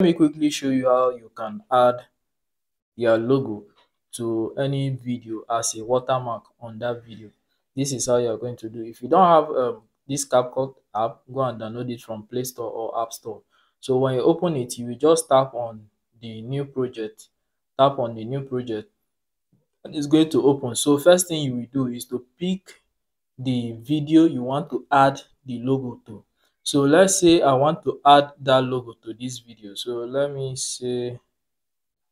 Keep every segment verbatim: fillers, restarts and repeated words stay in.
Let me quickly show you how you can add your logo to any video as a watermark on that video. This is how you're going to do. If you don't have um, this CapCut app, go and download it from Play Store or App Store. So when you open it, you will just tap on the new project. Tap on the new project and it's going to open. So first thing you will do is to pick the video you want to add the logo to. So let's say I want to add that logo to this video. So let me say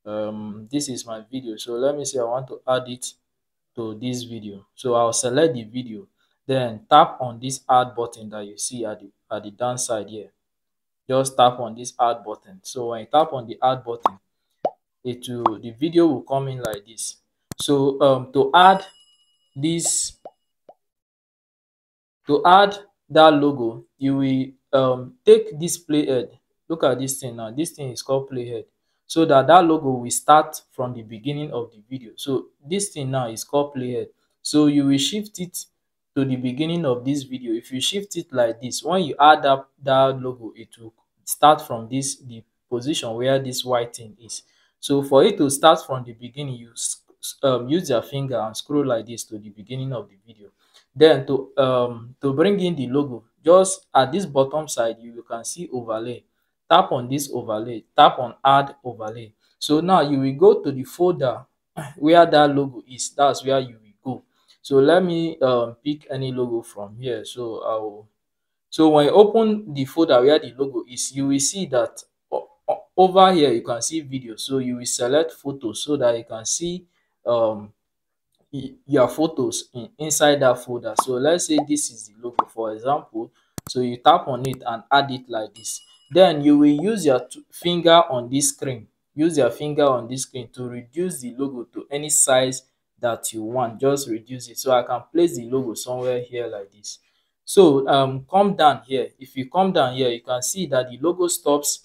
um this is my video. So let me say I want to add it to this video. So I'll select the video, then tap on this add button that you see at the at the down side here. Just tap on this add button. So when you tap on the add button, it will, the video will come in like this. So um to add this to add that logo, you will um take this playhead. Look at this thing now. This thing is called playhead. So that that logo will start from the beginning of the video. So this thing now is called playhead. So you will shift it to the beginning of this video. If you shift it like this, when you add up that logo, it will start from this the position where this white thing is. So for it to start from the beginning, you um, use your finger and scroll like this to the beginning of the video. Then to um to bring in the logo, just at this bottom side, you can see overlay. Tap on this overlay, tap on add overlay. So now you will go to the folder where that logo is. That's where you will go. So let me um, pick any logo from here. So I will, so when you open the folder where the logo is, you will see that over here you can see video. So you will select photos so that you can see um your photos in, inside that folder. So let's say this is the logo, for example. So you tap on it and add it like this. Then you will use your finger on this screen. Use your finger on this screen to reduce the logo to any size that you want. Just reduce it. So I can place the logo somewhere here like this. So um, come down here. If you come down here, you can see that the logo stops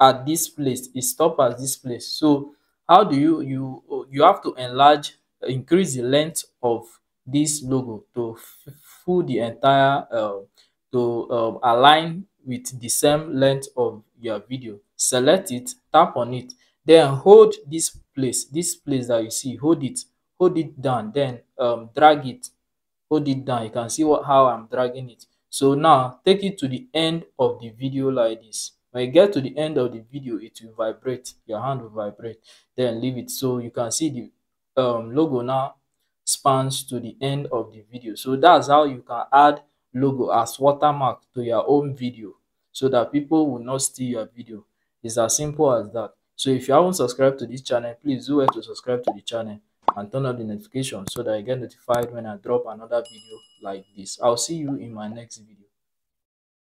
at this place. It stops at this place. So how do you, you, you have to enlarge, increase the length of this logo to fill the entire, uh, to um, align with the same length of your video. Select it, tap on it, then hold this place, this place that you see, hold it, hold it down, then um, drag it, hold it down. You can see what, how I'm dragging it. So now take it to the end of the video like this. When you get to the end of the video, it will vibrate, your hand will vibrate, then leave it. So you can see the um, logo now spans to the end of the video. So that's how you can add logo as watermark to your own video so that people will not steal your video. It's as simple as that. So if you haven't subscribed to this channel, please do it to subscribe to the channel and turn on the notification so that you get notified when I drop another video like this. I'll see you in my next video.